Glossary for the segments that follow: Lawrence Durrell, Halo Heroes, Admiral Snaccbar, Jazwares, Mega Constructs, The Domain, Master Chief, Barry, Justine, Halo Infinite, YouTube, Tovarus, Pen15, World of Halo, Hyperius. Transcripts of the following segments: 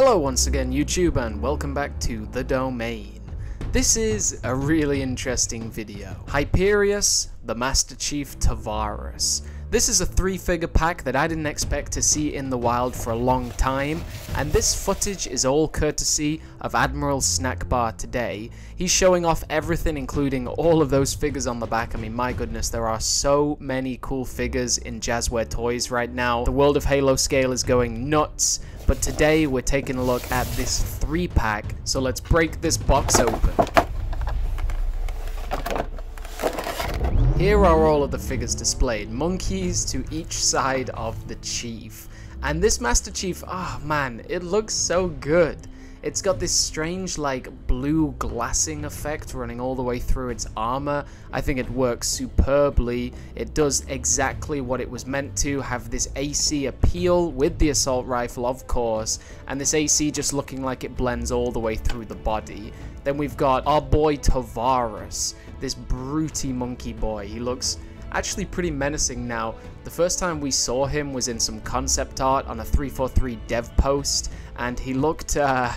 Hello once again YouTube and welcome back to The Domain. This is a really interesting video. Hyperius, the Master Chief Tovarus. This is a three-figure pack that I didn't expect to see in the wild for a long time, and this footage is all courtesy of Admiral Snaccbar today. He's showing off everything including all of those figures on the back. I mean, my goodness, there are so many cool figures in Jazwares toys right now. The World of Halo scale is going nuts. But today we're taking a look at this 3-pack, so let's break this box open. Here are all of the figures displayed, monkeys to each side of the Chief. And this Master Chief, oh man, it looks so good. It's got this strange like blue glassing effect running all the way through its armor. I think it works superbly. It does exactly what it was meant to, have this AC appeal with the assault rifle of course, and this AC just looking like it blends all the way through the body. Then we've got our boy Tovarus, this broody monkey boy. He looks actually pretty menacing now. The first time we saw him was in some concept art on a 343 dev post, and he looked a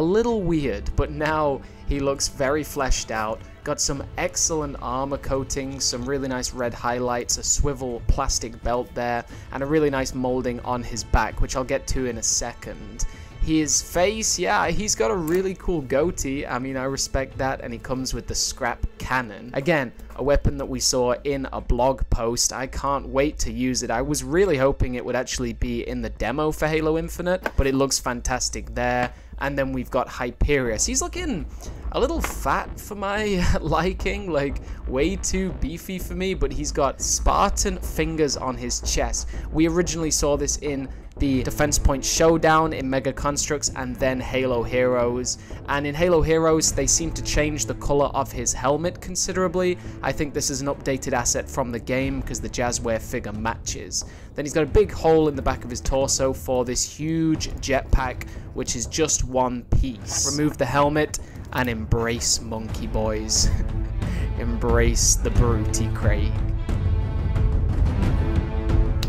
little weird, but now he looks very fleshed out. Got some excellent armor coating, some really nice red highlights, a swivel plastic belt there, and a really nice molding on his back, which I'll get to in a second. His face, yeah, he's got a really cool goatee. I mean, I respect that, and he comes with the scrap cannon. Again, a weapon that we saw in a blog post. I can't wait to use it. I was really hoping it would actually be in the demo for Halo Infinite, but it looks fantastic there. And then we've got Hyperius. He's looking a little fat for my liking, like way too beefy for me, but he's got Spartan fingers on his chest. We originally saw this in the Defense Point Showdown in Mega Constructs and then Halo Heroes. And in Halo Heroes, they seem to change the color of his helmet considerably. I think this is an updated asset from the game because the Jazwares figure matches. Then he's got a big hole in the back of his torso for this huge jetpack, which is just one piece. Remove the helmet and embrace monkey boys. Embrace the Brutey Craig.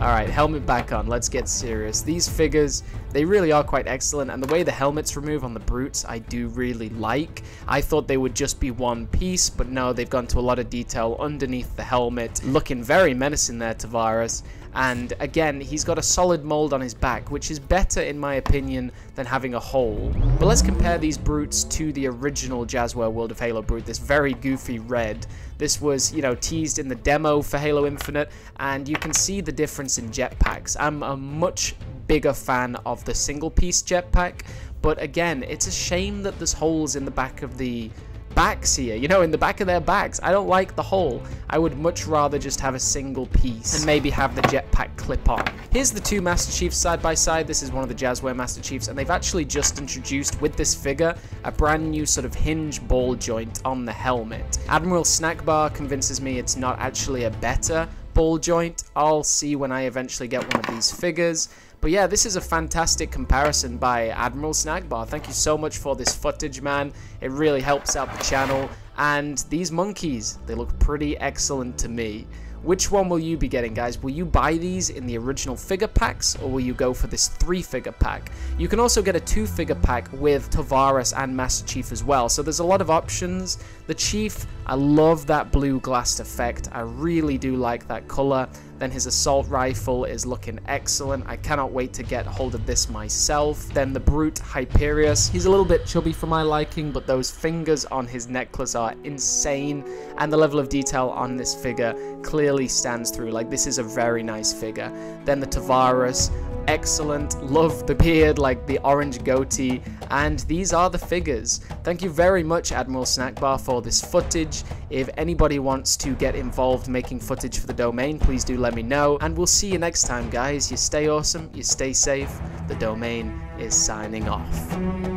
Alright, helmet back on, let's get serious. These figures, they really are quite excellent, and the way the helmets remove on the brutes I do really like. I thought they would just be one piece, but no, they've gone to a lot of detail underneath the helmet. Looking very menacing there, Tovarus. And again, he's got a solid mold on his back, which is better in my opinion than having a hole. But let's compare these brutes to the original Jazwares World of Halo brute, this very goofy red. This was, you know, teased in the demo for Halo Infinite, and you can see the difference in jetpacks. I'm a much bigger fan of the single-piece jetpack, but again, it's a shame that there's holes in the back of the backs here, you know, in the back of their backs. I don't like the hole. I would much rather just have a single piece and maybe have the jetpack clip on. Here's the two Master Chiefs side by side. This is one of the Jazwares Master Chiefs, and they've actually just introduced with this figure a brand new sort of hinge ball joint on the helmet. Admiral Snaccbar convinces me it's not actually a better ball joint. I'll see when I eventually get one of these figures. But yeah, this is a fantastic comparison by Admiral Snaccbar. Thank you so much for this footage, man. It really helps out the channel. And these monkeys, they look pretty excellent to me. Which one will you be getting, guys? Will you buy these in the original figure packs, or will you go for this 3-figure pack? You can also get a 2-figure pack with Tovarus and Master Chief as well, so there's a lot of options. The Chief, I love that blue glassed effect. I really do like that color. Then his assault rifle is looking excellent. I cannot wait to get hold of this myself. Then the brute Hyperius. He's a little bit chubby for my liking, but those fingers on his necklace are insane. And the level of detail on this figure clearly stands through. Like, this is a very nice figure. Then the Tovarus. Excellent. Love the beard, like the orange goatee. And these are the figures. Thank you very much, Admiral Snaccbar, for this footage. If anybody wants to get involved making footage for The Domain, please do let me know. And we'll see you next time, guys. You stay awesome, you stay safe. The Domain is signing off.